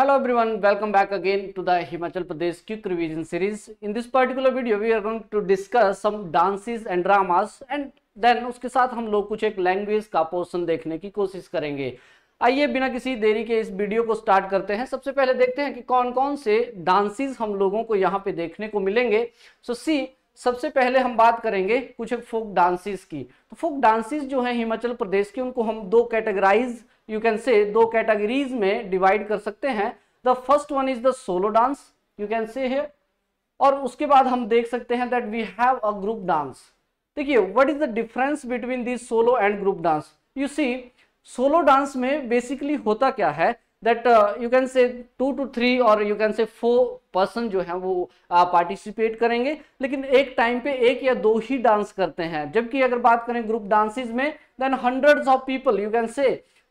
Hello everyone, welcome back again to the Himachal Pradesh Quick Revision series. In this particular video, we are going to discuss some dances and dramas and then उसके साथ हम लोग कुछ एक language का portion देखने की कोशिश करेंगे. आइए बिना किसी देरी के इस वीडियो को स्टार्ट करते हैं. सबसे पहले देखते हैं कि कौन कौन से डांसेज हम लोगों को यहाँ पे देखने को मिलेंगे. सबसे पहले हम बात करेंगे कुछ एक फोक डांसेस की. तो फोक डांसेस जो हैं हिमाचल प्रदेश के, उनको हम दो कैटेगरीज में डिवाइड कर सकते हैं. The first one is the solo dance you can say है, और उसके बाद हम देख सकते हैं that we have a group dance. देखिए what is the difference between this solo and group dance. You see solo dance में बेसिकली होता क्या है दैट यू कैन से 2 to 3 और यू कैन से 4 पर्सन जो है वो पार्टिसिपेट करेंगे, लेकिन एक टाइम पे एक या दो ही डांस करते हैं. जबकि अगर बात करें ग्रुप डांसेस में देन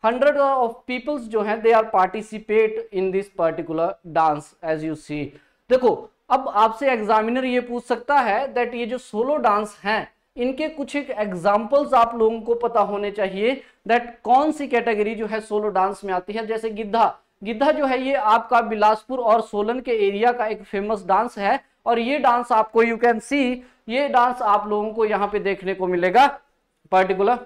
हंड्रेड ऑफ पीपल्स जो हैं they are participate in this particular dance as you see. देखो अब आपसे एग्जामिनर ये पूछ सकता है दैट ये जो सोलो डांस हैं इनके कुछ एक एग्जाम्पल्स आप लोगों को पता होने चाहिए दैट कौन सी कैटेगरी जो है सोलो डांस में आती है. जैसे गिद्धा जो है ये आपका बिलासपुर और सोलन के एरिया का एक फेमस डांस है, और ये डांस आपको यू कैन सी ये डांस आप लोगों को यहाँ पे देखने को मिलेगा. Particular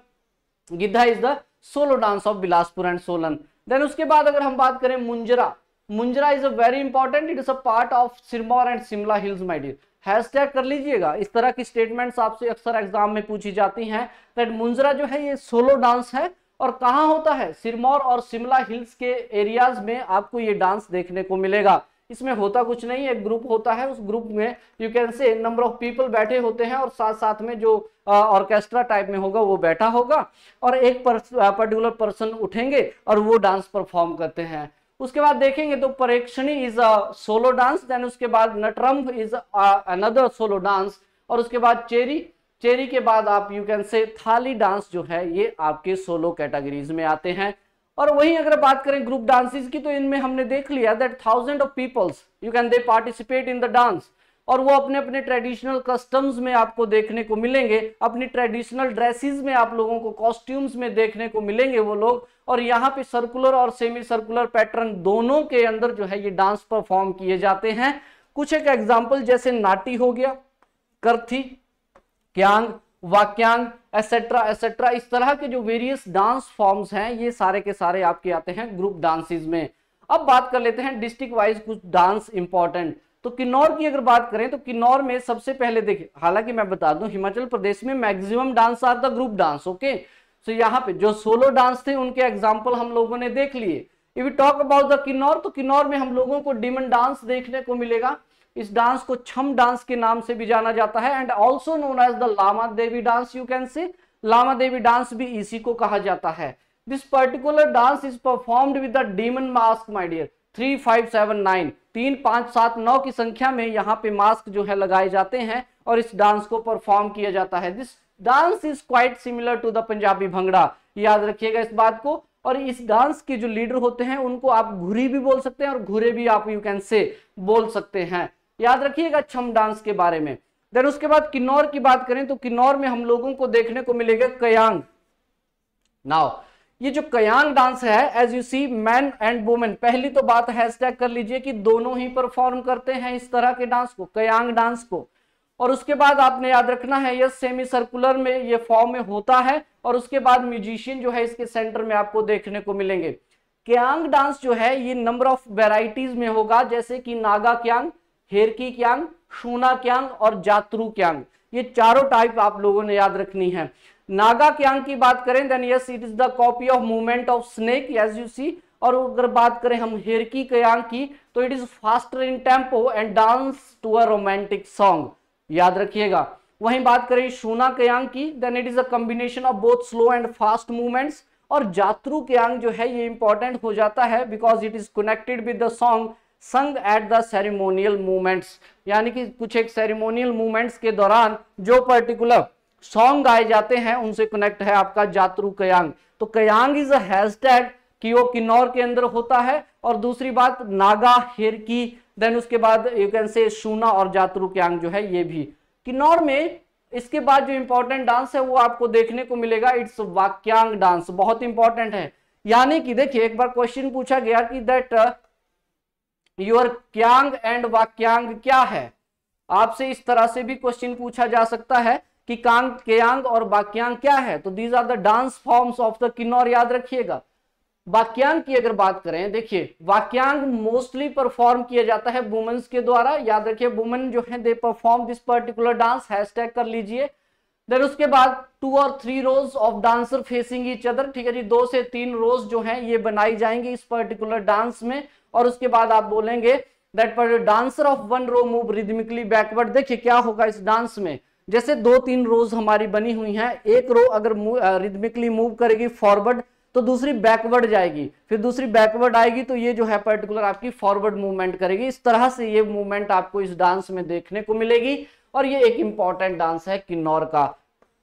Giddha is the solo dance of Bilaspur and Solan. Then उसके बाद अगर हम बात करें Munjra is a very important, it is a part of Sirmaur and Shimla hills. My dear hashtag कर लीजिएगा, इस तरह की स्टेटमेंट्स आपसे अक्सर एग्जाम में पूछी जाती हैं दैट मुंजरा जो है ये सोलो डांस है और कहाँ होता है, सिरमौर और शिमला हिल्स के एरियाज में आपको ये डांस देखने को मिलेगा. इसमें होता कुछ नहीं, एक ग्रुप होता है, उस ग्रुप में you can say number of people बैठे होते हैं और साथ साथ में जो ऑर्केस्ट्रा टाइप में होगा वो बैठा होगा और एक पर्टिकुलर पर्सन उठेंगे और वो डांस परफॉर्म करते हैं. उसके बाद देखेंगे तो परेक्षणी is a solo dance, then उसके बाद नटरम्भ इज अनदर सोलो डांस, और उसके बाद चेरी के बाद आप यू कैन से थाली डांस जो है ये आपके सोलो कैटेगरीज में आते हैं. और वहीं अगर बात करें ग्रुप डांसेस की तो इनमें हमने देख लिया that thousand of peoples you can they participate in the dance, और वो अपने अपने ट्रेडिशनल कस्टम्स में आपको देखने को मिलेंगे, अपनी ट्रेडिशनल ड्रेसेस में आप लोगों को कॉस्ट्यूम्स में देखने को मिलेंगे वो लोग, और यहाँ पे सर्कुलर और सेमी सर्कुलर पैटर्न दोनों के अंदर जो है ये डांस परफॉर्म किए जाते हैं. कुछ एक एग्जाम्पल जैसे नाटी हो गया, करथी, क्यांग, वाक यांग, एसेट्रा एसेट्रा, इस तरह के जो वेरियस डांस फॉर्म्स हैं ये सारे के सारे आपके आते हैं ग्रुप डांसेज में. अब बात कर लेते हैं डिस्ट्रिक्ट वाइज कुछ डांस इंपॉर्टेंट. तो किन्नौर की अगर बात करें तो किन्नौर में सबसे पहले देखिए, हालांकि मैं बता दूं हिमाचल प्रदेश में maximum dance are the group dance. Okay so यहाँ पे जो सोलो डांस थे उनके एग्जाम्पल हम लोगों ने देख लिए. If you talk about the Kinnaur तो किन्नौर में हम लोगों को डिमन डांस देखने को मिलेगा. इस डांस को छम डांस के नाम से भी जाना जाता है and also known as the Lama Devi dance. You can say Lama Devi dance भी इसी को कहा जाता है. This particular dance is performed with the demon mask. My dear 3, 5, 7, 9 3, 5, 7, 9 की संख्या में यहाँ पे मास्क जो है लगाए जाते हैं और इस डांस को परफॉर्म किया जाता है. This dance is quite similar to the Punjabi bhangra, याद रखिएगा इस बात को. और इस डांस के जो लीडर होते हैं उनको आप घुरी भी बोल सकते हैं और घुरे भी आप यू कैन से बोल सकते हैं, याद रखिएगा छम डांस के बारे में. देन उसके बाद किन्नौर की बात करें तो किन्नौर में हम लोगों को देखने को मिलेगा कयांग. नाउ ये जो कयांग डांस है as you see man and women, पहली तो बात हैशटैग कर लीजिए कि दोनों ही परफॉर्म करते हैं इस तरह के डांस को, कयांग डांस को. और उसके बाद आपने याद रखना है ये सेमी सर्कुलर में ये फॉर्म में होता है, और उसके बाद म्यूजिशियन जो है इसके सेंटर में आपको देखने को मिलेंगे. क्यांग डांस जो है ये नंबर ऑफ वेराइटीज में होगा, जैसे कि नागा क्यांग, हेरकी क्यांग, शूना क्यांग और जातरू क्यांग, ये चारों टाइप आप लोगों ने याद रखनी है. नागा क्यांग की बात करें then yes it is the copy of movement of snake as you see. और अगर बात करें हम हेरकी क्यांग की तो it is faster in tempo and dance to a romantic song, याद रखिएगा. वहीं बात करें शूना क्यांग की then it is a combination of both slow and fast movements. और जातरू क्यांग जो है ये इंपॉर्टेंट हो जाता है because it is connected with the song sung at the ceremonial movements, यानी कि कुछ एक सेरेमोनियल मूवमेंट्स के दौरान जो पर्टिकुलर सॉन्ग गाए जाते हैं उनसे कनेक्ट है आपका जातरू कयांग. तो कयांग इज अ हैशटैग कि वो किन्नौर के अंदर होता है. और दूसरी बात नागा, हेरकी, देन उसके बाद यू कैन से शूना और जातरू कयांग जो है ये भी किन्नौर में. इसके बाद जो इम्पोर्टेंट डांस है वो आपको देखने को मिलेगा, इट्स वाक यांग डांस, बहुत इंपॉर्टेंट है. यानी कि देखिए एक बार क्वेश्चन पूछा गया कि दैट योर क्यांग एंड वाक्यांग क्या है। आपसे इस तरह से भी क्वेश्चन पूछा जा सकता है कि कांग क्यांग और वाक्यांग क्या है। तो these are the dance forms of the Kinnaur, याद रखिएगा। वाक्यांग की अगर बात करें, देखिए वाक्यांग मोस्टली परफॉर्म किया जाता है वुमेन्स के द्वारा, याद रखिए वुमेन जो है they perform this particular dance, hashtag कर लीजिए। देन उसके बाद 2 और 3 rows of dancer facing each other, ठीक है जी, 2 से 3 रोज जो है ये बनाई जाएंगी इस पर्टिकुलर डांस में। और उसके बाद आप बोलेंगे दैट पर dancer of one row move rhythmically backward. देखिए क्या होगा इस डांस में, जैसे 2-3 रोज हमारी बनी हुई हैं, एक रो अगर रिदमिकली मूव करेगी फॉरवर्ड तो दूसरी बैकवर्ड जाएगी, फिर दूसरी बैकवर्ड आएगी तो ये जो है पर्टिकुलर आपकी फॉरवर्ड मूवमेंट करेगी। इस तरह से ये मूवमेंट आपको इस डांस में देखने को मिलेगी और ये एक इंपॉर्टेंट डांस है किन्नौर का।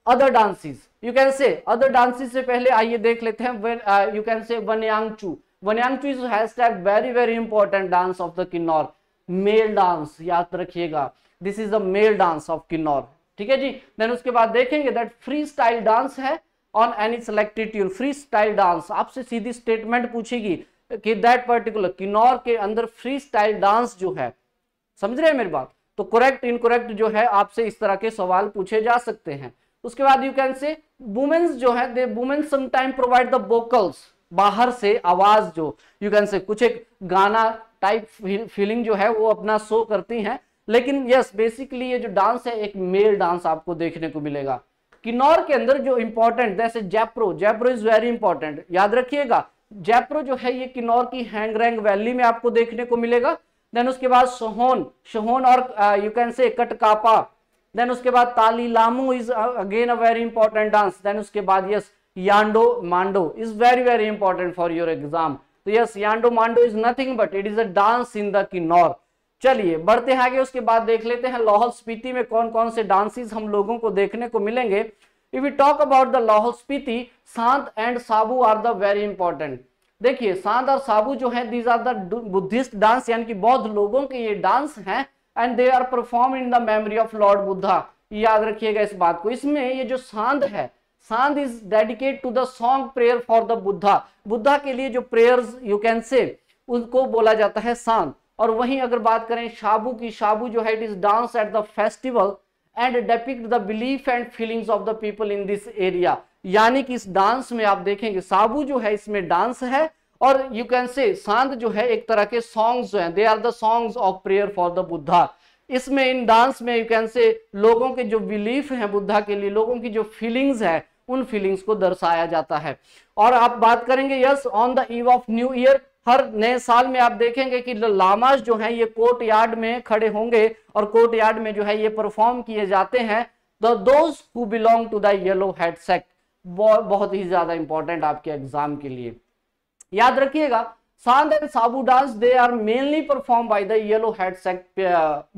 Other dances you can say, other dances से पहले आइए देख लेते हैं you can say वनयांगचू। वनयांगचू is hashtag very very important dance of the Kinnaur, male dance, याद रखिएगा this is the male dance of Kinnaur, ठीक है जी। देन उसके बाद देखेंगे दैट फ्री स्टाइल डांस है on any selected tune. Free style dance आपसे सीधी स्टेटमेंट पूछेगी कि दैट पर्टिकुलर किन्नौर के अंदर फ्री स्टाइल डांस जो है, समझ रहे हैं मेरी बात, तो करेक्ट इनकरेक्ट जो है आपसे इस तरह के सवाल पूछे जा सकते हैं। उसके बाद यू कैन से वुमेन्स जो है they womens sometime provide the vocals, बाहर से आवाज जो यू कैन से कुछ एक गाना टाइप फीलिंग जो है वो अपना शो करती हैं, लेकिन यस बेसिकली ये जो डांस है एक मेल डांस आपको देखने को मिलेगा किन्नौर के अंदर। जो इंपॉर्टेंट जैसे Jaipro, Jaipro is very important, याद रखिएगा जयप्रो जो है ये किन्नौर की हैंगरैंग वैली में आपको देखने को मिलेगा। देन उसके बाद सोहोन, सोहोन और यू कैन से कटकापा। देन उसके बाद ताली Lamu is again a very important dance. Then उसके बाद yes यांडो Mando is very very important for your exam. तो yes यांडो Mando is nothing but it is a dance in the Kinnaur. चलिए बढ़ते हैं आगे, उसके बाद देख लेते हैं लाहौल स्पीति में कौन कौन से डांसेस हम लोगों को देखने को मिलेंगे। If you talk about the Lahaul Spiti, सांत and Sabu are the very important. देखिए सांत और साबू जो है these are the Buddhist dance, यानी कि बौद्ध लोगों के ये डांस हैं and they are perform in the memory of lord Buddha, याद रखिएगा इस बात को। इसमें ये जो सांत है, सांत is dedicate to the song prayer for the Buddha, Buddha के लिए जो प्रेयर्स यू कैन से उनको बोला जाता है सांत। और वहीं अगर बात करें शाबू की, शाबू जो है it is dance at the festival and depict the belief and feelings of the people in this area, यानी कि इस डांस में आप देखेंगे शाबू जो है इसमें डांस है और यू कैन से सांत जो है एक तरह के सॉन्ग्स हैं, they are the songs of prayer for the Buddha. इसमें इन डांस में यू कैन से लोगों के जो बिलीफ है बुद्धा के लिए, लोगों की जो फीलिंग्स है उन फीलिंग्स को दर्शाया जाता है। और आप बात करेंगे yes on the eve of new year, हर नए साल में आप देखेंगे कि लामाज जो हैं ये कोर्ट यार्ड में खड़े होंगे और कोर्ट यार्ड में जो है ये परफॉर्म किए जाते हैं the those who belong to the yellow head sect, बहुत ही ज्यादा इंपॉर्टेंट आपके एग्जाम के लिए, याद रखिएगा। Sant and Sabu dance they are mainly perform by the yellow head sect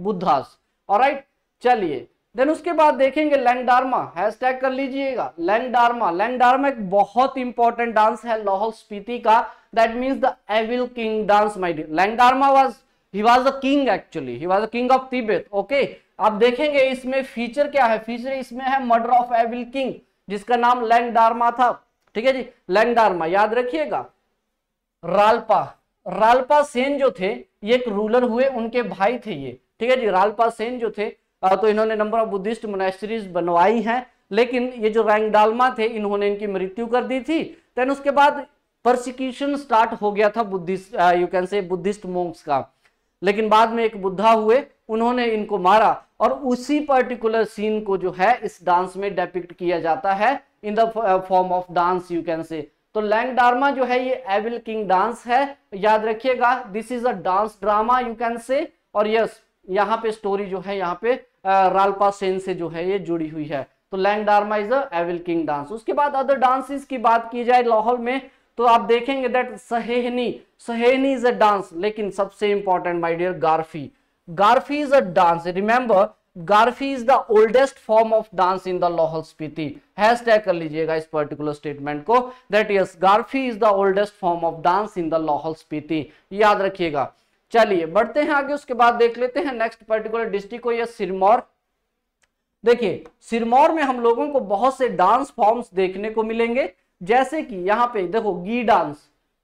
Buddhas, alright. चलिए देन उसके बाद देखेंगे लैंगडार्मा, हैशटैग कर लीजिएगा लैंगडार्मा। लैंगडार्मा एक बहुत इंपॉर्टेंट डांस है लाहौल स्पीति का, that means the evil king dance my dear. Langdarma was a king, actually he was a king of Tibet, okay. आप देखेंगे इसमें फीचर क्या है, फीचर इसमें है मर्डर ऑफ एविल किंग जिसका नाम लैंगडार्मा था, ठीक है जी। लैंगडार्मा याद रखिएगा। रालपा, रालपा सेन जो थे ये एक रूलर हुए, उनके भाई थे ये, ठीक है जी। रालपा सेन जो थे तो इन्होंने नंबर ऑफ बुद्धिस्ट मोनेस्ट्रीज बनवाई हैं, लेकिन ये जो लैंगडार्मा थे इन्होंने इनकी मृत्यु कर दी थी। देन उसके बाद परसिक्यूशन स्टार्ट हो गया था Buddhist you can say Buddhist monks का, लेकिन बाद में एक बुद्धा हुए उन्होंने इनको मारा और उसी पर्टिकुलर सीन को जो है इस डांस में डिपिक्ट किया जाता है in the form of dance you can say. तो लैंगडार्मा जो है ये एविल किंग डांस है, याद रखिएगा। This is a dance drama you can say, और यस यहाँ पे स्टोरी जो है यहाँ पे रालपा सेन से जो है ये जुड़ी हुई है। तो Langdarma is a evil king dance. उसके बाद अदर डांसेस की बात की जाए लाहौल में तो आप देखेंगे that Sahehni, Sahehni is a dance, लेकिन सबसे important my dear गारफी, गारफी is a dance. Remember गारफी is the oldest form of dance in the Lahaul Spiti, hashtag कर लीजिएगा इस पर्टिकुलर स्टेटमेंट को that yes गारफी is the oldest form of dance in the Lahaul Spiti, याद रखिएगा। चलिए बढ़ते हैं आगे, उसके बाद देख लेते हैं नेक्स्ट पर्टिकुलर डिस्ट्रिक्ट को, यह सिरमौर। देखिए सिरमौर में हम लोगों को बहुत से डांस फॉर्म्स देखने को मिलेंगे, जैसे कि यहाँ पे देखो गी डांस।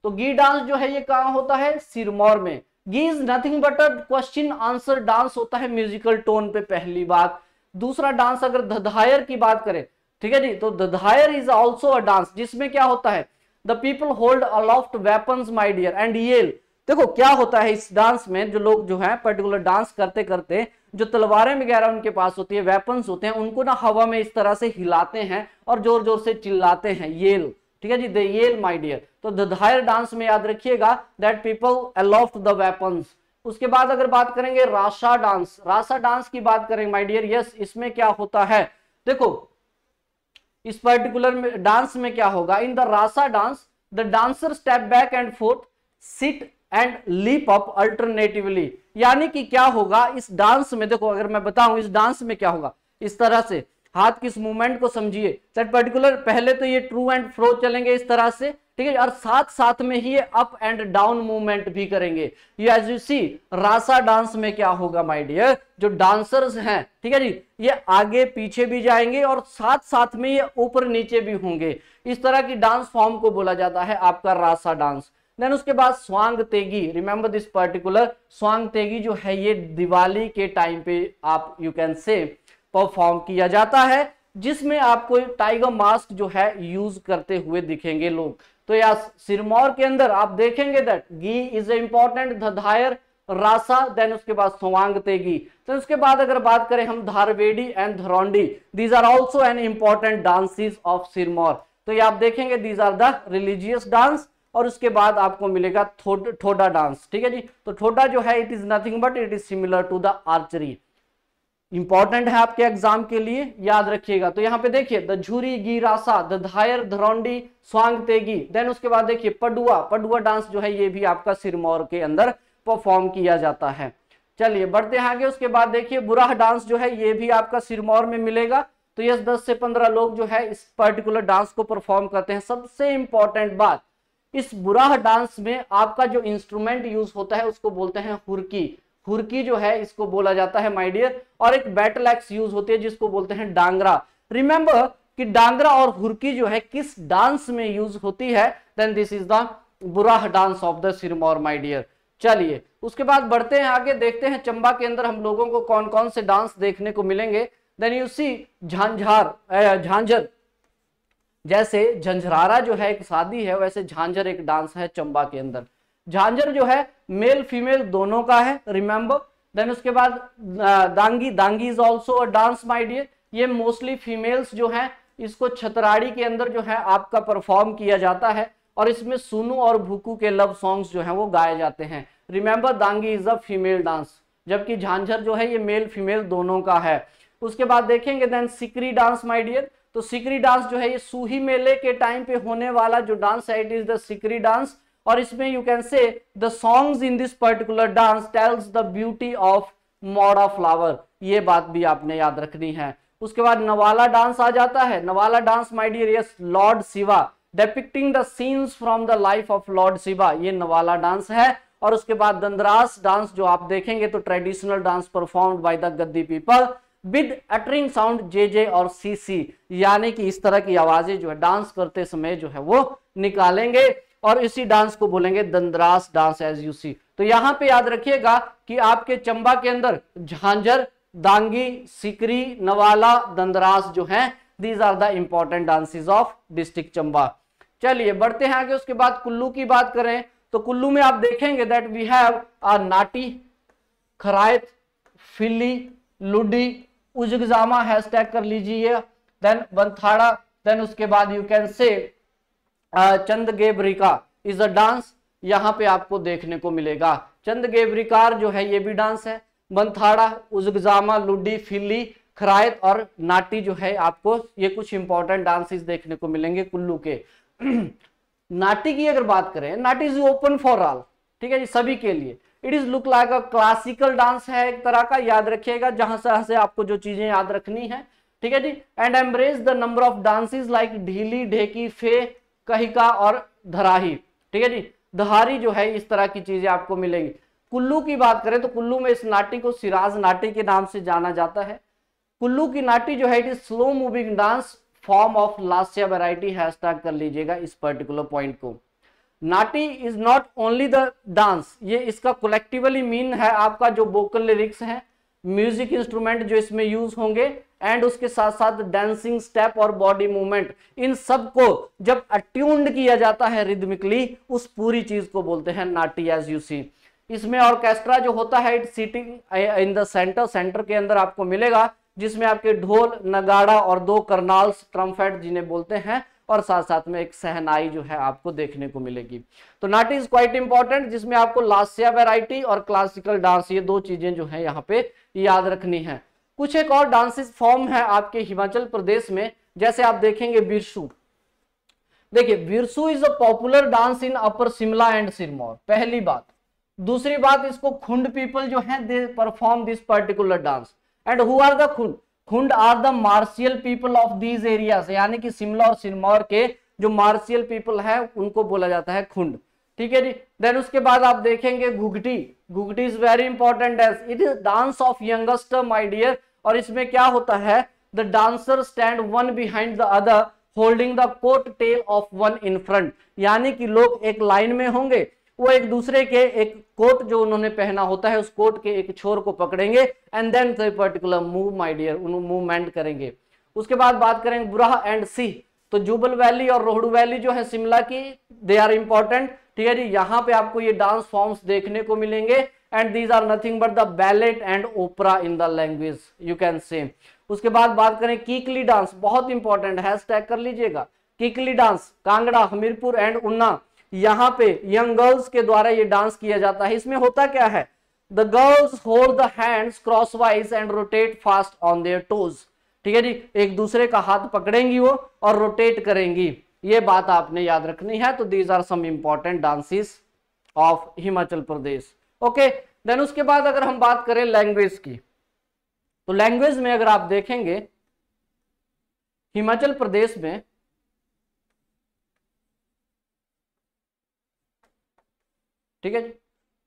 तो गी डांस जो है ये कहाँ होता है, सिरमौर में। ये is nothing but a question answer dance होता है म्यूजिकल टोन पे, पहली बात। दूसरा डांस अगर धधायर की बात करें, ठीक है जी, तो Dhadhayar is also a dance जिसमें क्या होता है, the people hold aloft weapons my dear and yell. देखो क्या होता है इस डांस में, जो लोग जो है पर्टिकुलर डांस करते करते जो तलवारें वगैरह उनके पास होती है, वेपन्स होते हैं, उनको ना हवा में इस तरह से हिलाते हैं और जोर जोर से चिल्लाते हैं येल, ठीक है जी, द येल माय डियर। तो धधायर डांस में याद रखिएगा that people aloft the weapons. उसके बाद अगर बात करेंगे राशा डांस, राशा डांस की बात करेंगे माय डियर, यस, इसमें क्या होता है, देखो इस पर्टिकुलर डांस में क्या होगा, in the Rasa dance the dancer step back and forth, sit and leap up alternatively. यानी कि क्या होगा इस डांस में, देखो अगर मैं बताऊं इस डांस में क्या होगा, इस तरह से हाथ की इस मूवमेंट को समझिए दैट पर्टिकुलर, पहले तो ये ट्रू एंड फ्रो चलेंगे इस तरह से, ठीक है, और साथ साथ में ही ये अप एंड डाउन मूवमेंट भी करेंगे। ये as you see Rasa dance में क्या होगा माय डियर, जो डांसर्स हैं, ठीक है जी, ये आगे पीछे भी जाएंगे और साथ साथ में ये ऊपर नीचे भी होंगे। इस तरह की डांस फॉर्म को बोला जाता है आपका रासा डांस। देन उसके बाद स्वांग तेगी, रिमेंबर दिस पर्टिकुलर, स्वांग तेगी जो है ये दिवाली के टाइम पे आप यू कैन से परफॉर्म किया जाता है, जिसमें आपको टाइगर मास्क जो है यूज करते हुए दिखेंगे लोग। तो या सिरमौर के अंदर आप देखेंगे दैट गी इज ए इंपॉर्टेंट, धधायर, रासा, देन उसके बाद स्वांग तेगी। तो उसके बाद अगर बात करें हम Dharvedi and धरौंडी, these are also an important dances of Sirmaur. तो ये आप देखेंगे these are the religious dance. और उसके बाद आपको मिलेगा ठोडा डांस, ठीक है जी। तो ठोडा जो है it is nothing but it is similar to the archery, important है आपके एग्जाम के लिए, याद रखिएगा। तो यहाँ पे देखिए द झूरी गी रासा, द धायर धरौंडी, स्वांग तेगी, देन उसके बाद देखिए पडुआ, पडुआ डांस जो है ये भी आपका सिरमौर के अंदर परफॉर्म किया जाता है। चलिए बढ़ते हैं आगे। उसके बाद देखिए बुराह डांस जो है ये भी आपका सिरमौर में मिलेगा। तो यस 10 से 15 लोग जो है इस पर्टिकुलर डांस को परफॉर्म करते हैं। सबसे इंपॉर्टेंट बात, इस बुराह डांस में आपका जो इंस्ट्रूमेंट यूज होता है उसको बोलते हैं हुरकी। हुरकी जो है इसको बोला जाता है माय डियर। और एक बैटल एक्स यूज होती है जिसको बोलते हैं डांगरा। रिमेंबर कि डांगरा और हुरकी जो है किस डांस में यूज होती है, then this is the Burah dance of the Sirmaur my dear. चलिए उसके बाद बढ़ते हैं आगे, देखते हैं चंबा के अंदर हम लोगों को कौन कौन से डांस देखने को मिलेंगे। देन यू सी झांझार, झांझर, जैसे झंझरारा जो है एक शादी है, वैसे झांझर एक डांस है चंबा के अंदर। झांझर जो है मेल फीमेल दोनों का है, रिमेंबर। देन उसके बाद Dangi, Dangi is also a dance my dear. ये मोस्टली फीमेल्स जो है इसको छतराड़ी के अंदर जो है आपका परफॉर्म किया जाता है, और इसमें सुनू और भूकू के लव सॉन्ग्स जो है वो गाए जाते हैं। Remember Dangi is a female dance, जबकि झांझर जो है ये मेल फीमेल दोनों का है। उसके बाद देखेंगे then Sikri dance my dear. तो सिकरी डांस जो है ये सूही मेले के टाइम पे होने वाला जो डांस है it is the Sikri dance. और इसमें you can say the songs in this particular dance tells the beauty of Mora flower, ये बात भी आपने याद रखनी है। उसके बाद नवाला डांस आ जाता है। Nawala dance my dear, yes, Lord Shiva, depicting the scenes from the life of Lord Shiva, ये नवाला डांस है। और उसके बाद दंदरास डांस जो आप देखेंगे तो traditional dance performed by the Gaddi people with uttering sound जे जे और सी सी, यानी कि इस तरह की आवाजें जो है डांस करते समय जो है वो निकालेंगे, और इसी डांस को बोलेंगे Dandras dance as you see. तो यहाँ पे याद रखिएगा कि आपके चंबा के अंदर झांझर, दांगी, सिकरी, नवाला, दंदरास जो हैं, these are the important dances of district Chamba. चलिए बढ़ते हैं आगे। उसके बाद कुल्लू की बात करें तो कुल्लू में आप देखेंगे that we have Nati, Kharayat, फिल्ली, Ludi, Ujagjama, hashtag कर लीजिए, देन बंथाड़ा, देन उसके बाद यू कैन से चंदगेबरिका इज अ डांस, यहाँ पे आपको देखने को मिलेगा। चंदगेबरिकार जो है ये भी डांस है। बंथाड़ा, उजगजामा, लुडी, फिल्ली, खरायत और नाटी जो है आपको ये कुछ इंपॉर्टेंट डांसेस देखने को मिलेंगे कुल्लू के। नाटी की अगर बात करें, Nati is open for all, ठीक है जी, सभी के लिए। It is look like a classical dance है एक तरह का, याद रखिएगा जहां से आपको जो चीजें याद रखनी है, ठीक है जी। And embrace the number of dances like Dhili, Dheki, फे, कहिका और धराही, ठीक है जी, दहारी जो है इस तरह की चीजें आपको मिलेंगी। कुल्लू की बात करें तो कुल्लू में इस नाटी को सिराज नाटी के नाम से जाना जाता है। कुल्लू की नाटी जो है it is slow moving dance form of Lasya variety, hashtag कर लीजिएगा इस पर्टिकुलर पॉइंट को। Nati is not only the dance, ये इसका कलेक्टिवली मीन है आपका जो वोकल लिरिक्स हैं, म्यूजिक इंस्ट्रूमेंट जो इसमें यूज होंगे एंड उसके साथ साथ डांसिंग स्टेप और बॉडी मूवमेंट, इन सब को जब अट्यून्ड किया जाता है रिदमिकली उस पूरी चीज को बोलते हैं नाटी एज यू सी। इसमें ऑर्केस्ट्रा जो होता है it seating in the center, center के अंदर आपको मिलेगा, जिसमें आपके ढोल, नगाड़ा और दो कर्नाल्स, ट्रम्फेट जिन्हें बोलते हैं, और साथ साथ में एक सहनाई जो है आपको देखने को मिलेगी। तो नाटी इज क्वाइट इंपॉर्टेंट, जिसमें आपको लास्या वैरायटी और क्लासिकल डांस, ये दो चीजें जो है यहाँ पे याद रखनी है। कुछ एक और डांसेस फॉर्म है आपके हिमाचल प्रदेश में, जैसे आप देखेंगे बिरसू। देखिए Birsu is a popular dance in upper Shimla and Sirmaur, पहली बात। दूसरी बात, इसको खुंड पीपल जो है they perform this particular dance. And who are the Khund? Khund are the martial people of these areas, यानी कि शिमला और सिरमौर के जो मार्शियल पीपल है उनको बोला जाता है खुंड, ठीक है जी। देन उसके बाद आप देखेंगे Ghughti. Ghughti is very important dance, it is dance of youngster my dear. और इसमें क्या होता है, the dancer stand one behind the other holding the coat tail of one in front, यानी कि लोग एक लाइन में होंगे, वो एक दूसरे के एक कोट जो उन्होंने पहना होता है उस कोट के एक छोर को पकड़ेंगे and then the particular move my dear, movement करेंगे। उसके बाद बात करेंगे बुराह एंड सिंह। तो जुबल वैली और रोहडू वैली जो है शिमला की, दे आर इंपॉर्टेंट, ठीक है जी। यहाँ पे आपको ये डांस फॉर्म्स देखने को मिलेंगे and these are nothing but the ballet and opera in the language you can say. उसके बाद बात करें कीकली डांस, बहुत इंपॉर्टेंट, हैशटैग कर लीजिएगा कीकली डांस। कांगड़ा, हमीरपुर एंड उन्ना, यहाँ पे यंग गर्ल्स के द्वारा ये डांस किया जाता है। इसमें होता क्या है, the girls hold the hands crosswise and rotate fast on their toes, ठीक है जी। एक दूसरे का हाथ पकड़ेंगी वो और रोटेट करेंगी, ये बात आपने याद रखनी है। तो these are some important dances of Himachal Pradesh, okay. Then उसके बाद अगर हम बात करें लैंग्वेज की, तो लैंग्वेज में अगर आप देखेंगे हिमाचल प्रदेश में ठीक है जी,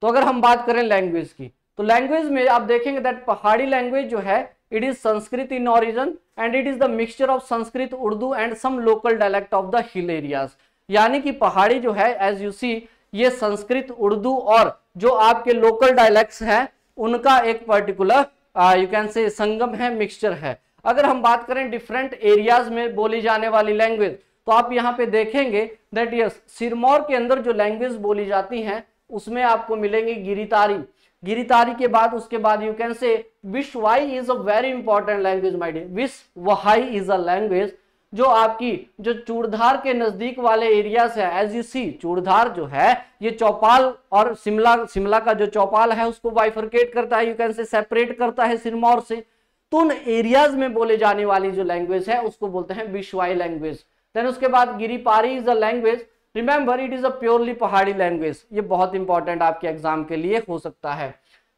तो अगर हम बात करें लैंग्वेज की तो लैंग्वेज में आप देखेंगे दैट पहाड़ी लैंग्वेज जो है it is Sanskrit in origin and it is the mixture of Sanskrit, Urdu and some local dialect of the hill areas. यानी कि पहाड़ी जो है एज यू सी, ये संस्कृत, उर्दू और जो आपके लोकल डायलेक्ट्स हैं उनका एक पर्टिकुलर यू कैन से संगम है, मिक्सचर है। अगर हम बात करें डिफरेंट एरियाज में बोली जाने वाली लैंग्वेज, तो आप यहाँ पे देखेंगे दैट यस सिरमौर के अंदर जो लैंग्वेज बोली जाती है उसमें आपको मिलेंगे गिरितारी। गिरितारी के बाद उसके बाद you can say Vishwai is a very important language my dear. Vishwai is a language जो आपकी जो चूड़धार के नजदीक वाले एरियाज है एज यू सी। चूड़धार जो है ये चौपाल और शिमला का जो चौपाल है उसको बाइफरकेट करता है, यू कैन से सेपरेट करता है सिरमौर से। तो उन एरियाज में बोले जाने वाली जो लैंग्वेज है उसको बोलते हैं विश्वाई लैंग्वेज। देन उसके बाद Giripari is a language, remember it is a purely Pahari language, ये बहुत इंपॉर्टेंट आपके एग्जाम के लिए हो सकता है।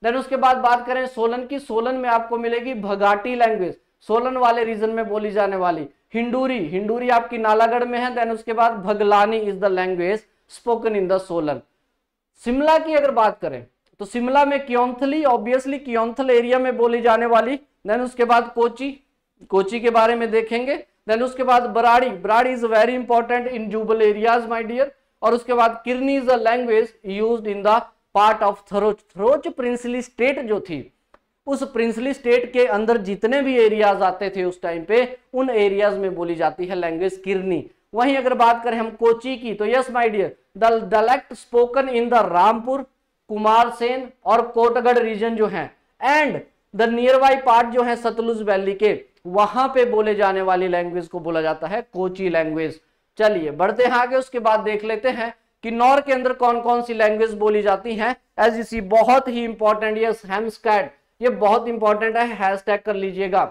देन उसके बाद बात करें सोलन की, सोलन में आपको मिलेगी भगाटी लैंग्वेज, सोलन वाले रीजन में बोली जाने वाली। हिंडूरी, हिंडूरी आपकी नालागढ़ में है। देन उसके बाद Bhaglani is the language spoken in the Solan. Shimla की अगर बात करें तो शिमला में क्योंथली, ऑब्वियसली क्योंथल एरिया में बोली जाने वाली। देन उसके बाद कोची, कोची के बारे में देखेंगे। देन उसके बाद Baradi, Baradi is very important in Jubbal areas my dear. और उसके बाद Kirni is a language used in the part of Throch. Throch princely state जो थी, उस प्रिंसली स्टेट के अंदर जितने भी एरियाज आते थे उस टाइम पे उन एरियाज में बोली जाती है लैंग्वेज किरनी। वहीं अगर बात करें हम कोची की तो yes my dear, the dialect spoken in the Rampur, Kumarsain और कोटगढ़ रीजन जो है and the nearby part जो है सतलुज वैली के, वहां पे बोले जाने वाली लैंग्वेज को बोला जाता है कोची लैंग्वेज। चलिए बढ़ते हैं आगे, उसके बाद देख लेते हैं किन्नौर के अंदर कौन कौन सी लैंग्वेज बोली जाती है एज यू सी। बहुत ही इंपॉर्टेंट, यस हैम्सकैट, ये बहुत इंपॉर्टेंट है, हैशटैग कर लीजिएगा।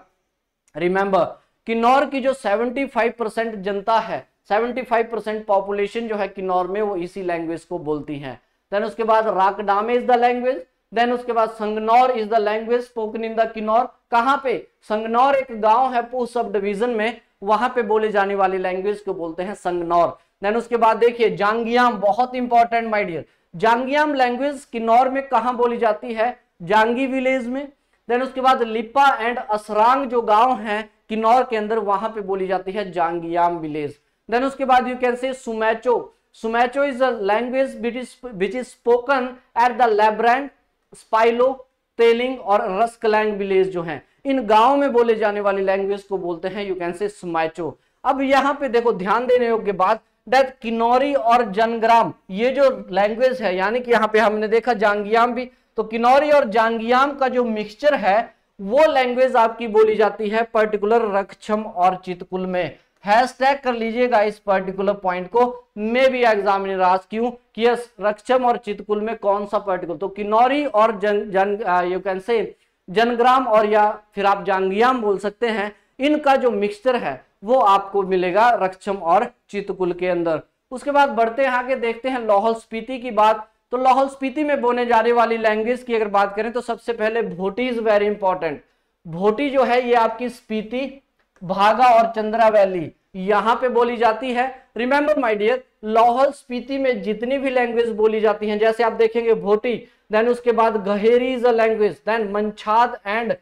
रिमेंबर किन्नौर की जो 75% जनता है, 75% पॉपुलेशन जो है किन्नौर में, वो इसी लैंग्वेज को बोलती है। देन उसके बाद Rakdame is the language. Then उसके बाद Sangnaur is the language spoken in the Kinnaur. कहाँ पे? संगनौर एक गांव है पूस सब डिवीजन में, वहां पे बोले जाने वाली लैंग्वेज को बोलते हैं संगनौर। देन उसके बाद देखिए जांगियाम, बहुत important my dear. Jangiam language Kinnaur में कहाँ बोली जाती है? जांगी विलेज में। देन उसके बाद लिप्पा एंड असरांग जो गाँव है किन्नौर के अंदर, वहां पे बोली जाती है जांगियाम विलेज। देन उसके बाद you can say Sumacho, Sumacho is a language which is spoken at the Labyrinth, Spilo, Teling और Rusklang विलेज जो हैं, इन गाँव में बोले जाने वाली लैंग्वेज को बोलते हैं यू कैन से सुमाचो। अब यहाँ पे देखो ध्यान देने योग्य बात दैट किन्नौरी और जनग्राम ये जो लैंग्वेज है, यानी कि यहाँ पे हमने देखा जांगियाम भी, तो किन्नौरी और जांगियाम का जो मिक्सचर है वो लैंग्वेज आपकी बोली जाती है पर्टिकुलर रक्षम और चितकुल में। हैशटैग कर लीजिएगा इस पर्टिकुलर पॉइंट को, may be examiner ask you कि यस रक्षम और चितकुल में कौन सा पर्टिकुलर, तो किन्नौरी और यू कैन से जनग्राम और या फिर आप जांगियाम बोल सकते हैं, इनका जो मिक्सचर है वो आपको मिलेगा रक्षम और चितकुल के अंदर। उसके बाद बढ़ते हैं आगे, देखते हैं लाहौल स्पीति की बात। तो लाहौल स्पीति में बोलने जाने वाली लैंग्वेज की अगर बात करें तो सबसे पहले Bhoti is very important. Bhoti जो है ये आपकी स्पीति, भागा और चंद्रा वैली यहाँ पे बोली जाती है। Remember my dear, Lahaul Spiti में जितनी भी लैंग्वेज बोली जाती है, जैसे आप देखेंगे भोटी, देन उसके बाद Gaheri is a language, then Manchhad and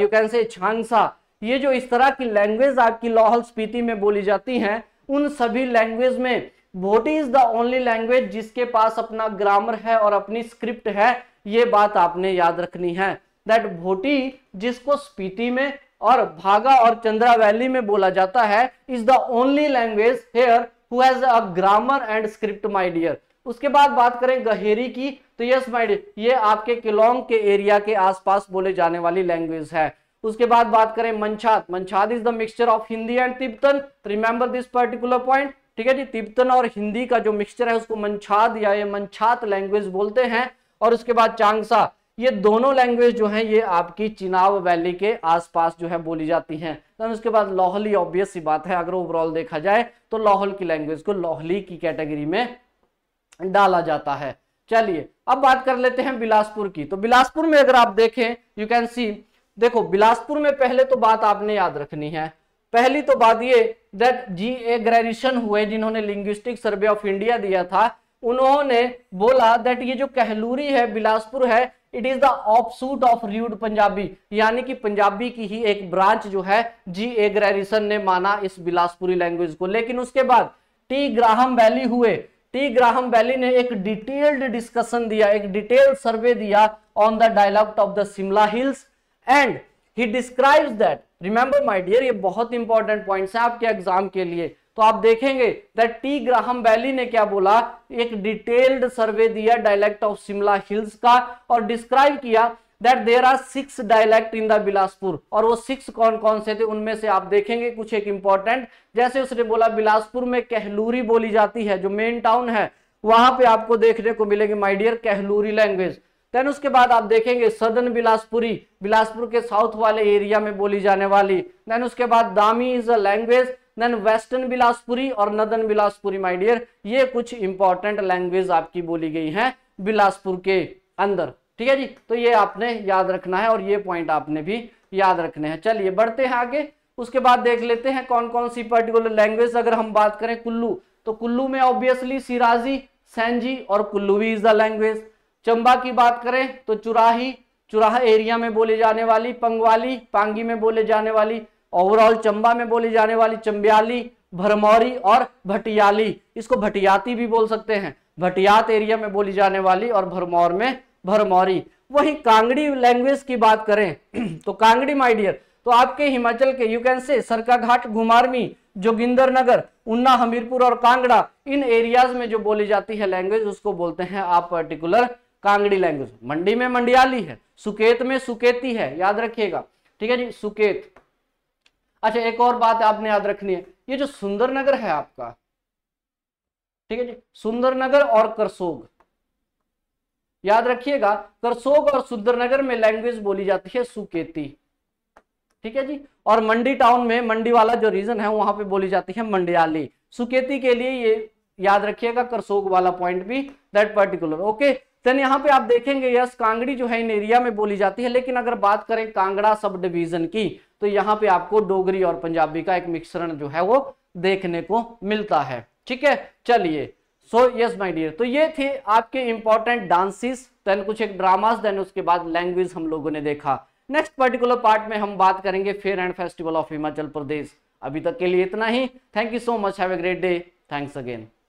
you can say Changsa, ये जो इस तरह की लैंग्वेज आपकी लाहौल स्पीति में बोली जाती हैं, उन सभी लैंग्वेज में Bhoti is the only language जिसके पास अपना ग्रामर है और अपनी स्क्रिप्ट है। ये बात आपने याद रखनी है दैट भोटी जिसको स्पीति में और भागा और चंद्रा वैली में बोला जाता है is the only language here who has a grammar and script my dear. उसके बाद बात करें गहेरी की, तो यस माय डियर ये आपके किलोंग के एरिया के आसपास बोले जाने वाली लैंग्वेज है। उसके बाद बात करें Manchhad, Manchhad is the mixture of Hindi and Tibetan, remember this particular point, ठीक है जी। तिब्बतन और हिंदी का जो मिक्सचर है उसको मनछाद या ये मनछात लैंग्वेज बोलते हैं। और उसके बाद चांगसा, ये दोनों लैंग्वेज जो है ये आपकी चिनाब वैली के आसपास जो है बोली जाती हैं। तो उसके बाद लाहौली ऑब्वियस सी बात है, अगर ओवरऑल देखा जाए तो लाहौल की लैंग्वेज को लाहौली की कैटेगरी में डाला जाता है। चलिए अब बात कर लेते हैं बिलासपुर की। तो बिलासपुर में अगर आप देखें यू कैन सी, देखो बिलासपुर में पहले तो बात आपने याद रखनी है, पहली तो बात ये दैट जी.ए. ग्रेरिशन हुए जिन्होंने लिंग्विस्टिक सर्वे ऑफ इंडिया दिया था, उन्होंने बोला दैट ये जो कहलूरी है बिलासपुर है it is the offshoot of rude Punjabi, यानी कि पंजाबी की ही एक ब्रांच जो है जी.ए. ग्रेरिशन ने माना इस बिलासपुरी लैंग्वेज को। लेकिन उसके बाद टी ग्राहम वैली हुए, टी ग्राहम वैली ने एक डिटेल्ड डिस्कशन दिया, एक डिटेल्ड सर्वे दिया on the dialect of the Shimla hills and he describes that. Remember my dear ये बहुत इंपॉर्टेंट पॉइंट्स हैं आपके एग्जाम के लिए, तो आप देखेंगे दैट टी ग्राहम वैली ने क्या बोला, एक डिटेल्ड सर्वे दिया डायलेक्ट ऑफ शिमला हिल्स का और डिस्क्राइब किया that there are 6 dialect in the Bilaspur. और वो 6 कौन कौन से थे उनमें से आप देखेंगे कुछ एक इंपॉर्टेंट, जैसे उसने बोला बिलासपुर में कहलूरी बोली जाती है, जो मेन टाउन है वहां पे आपको देखने को मिलेगी my dear Kahluri language. Then उसके बाद आप देखेंगे सदन बिलासपुरी, बिलासपुर के साउथ वाले एरिया में बोली जाने वाली। देन उसके बाद Dami is a language, then western Bilaspuri और नदन बिलासपुरी माय डियर, ये कुछ इंपॉर्टेंट लैंग्वेज आपकी बोली गई हैं बिलासपुर के अंदर, ठीक है जी। तो ये आपने याद रखना है और ये पॉइंट आपने भी याद रखने हैं। चलिए बढ़ते हैं आगे, उसके बाद देख लेते हैं कौन कौन सी पर्टिकुलर लैंग्वेज। अगर हम बात करें कुल्लू, तो कुल्लू में ऑब्वियसली सिराजी, सैंजी और Kulluvi is the language. Chamba की बात करें तो चुराही, चुराहा एरिया में बोले जाने वाली, पंगवाली, पांगी में बोले जाने वाली, ओवरऑल चंबा में बोले जाने वाली चंबियाली, भरमौरी और भटियाली, इसको भटियाती भी बोल सकते हैं, भटियात एरिया में बोली जाने वाली और भरमौर में भरमौरी। वहीं कांगड़ी लैंग्वेज की बात करें तो कांगड़ी माय डियर तो आपके हिमाचल के यू कैन से सरकाघाट, घुमारमी, जोगिंदरनगर, उन्ना, हमीरपुर और कांगड़ा, इन एरियाज में जो बोली जाती है लैंग्वेज उसको बोलते हैं आप पर्टिकुलर कांगड़ी लैंग्वेज। मंडी में मंडियाली है, सुकेत में सुकेती है, याद रखिएगा, ठीक है जी, सुकेत। अच्छा एक और बात आपने याद रखनी है, ये जो सुंदरनगर है आपका, ठीक है जी, सुंदरनगर और करसोग, याद रखिएगा करसोग और सुंदरनगर में लैंग्वेज बोली जाती है सुकेती, ठीक है जी। और मंडी टाउन में, मंडी वाला जो रीजन है वहां पे बोली जाती है मंडियाली। सुकेती के लिए ये याद रखिएगा, करसोग वाला पॉइंट भी दैट पर्टिकुलर, ओके। देन यहाँ पे आप देखेंगे यस कांगड़ी जो है इन एरिया में बोली जाती है। लेकिन अगर बात करें कांगड़ा सब डिवीजन की तो यहाँ पे आपको डोगरी और पंजाबी का एक मिश्रण जो है वो देखने को मिलता है, ठीक है। चलिए सो यस माय डियर, तो ये थे आपके इंपॉर्टेंट डांसेस, देन कुछ एक ड्रामास, देन उसके बाद लैंग्वेज हम लोगों ने देखा। नेक्स्ट पर्टिकुलर पार्ट में हम बात करेंगे fair and festival of Himachal Pradesh. अभी तक के लिए इतना ही, thank you so much, have a great day, thanks again.